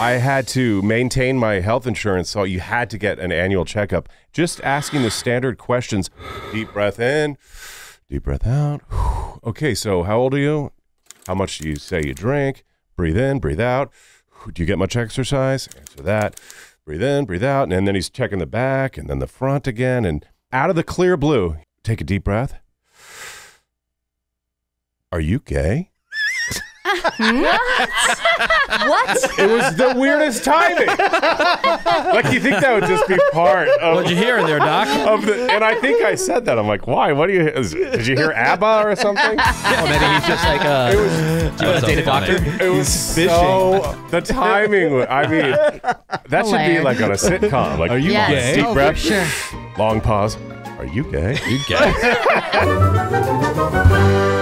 I had to maintain my health insurance, so you had to get an annual checkup. Just asking the standard questions. Deep breath in, deep breath out. Okay, so how old are you? How much do you say you drink? Breathe in, breathe out. Do you get much exercise? Answer that. Breathe in, breathe out. And then he's checking the back and then the front again. And out of the clear blue, take a deep breath. Are you gay? What? What? It was the weirdest timing. Like, you think that would just be part of... What'd you hear in there, Doc? And I think I said that. I'm like, why? What do you... Did you hear ABBA or something? Oh, maybe he's just like, do you want to date a doctor? It was so... The timing... I mean, that should be like on a sitcom. Like, are you gay? Deep breath. Sure. Long pause. Are you gay? Are you gay?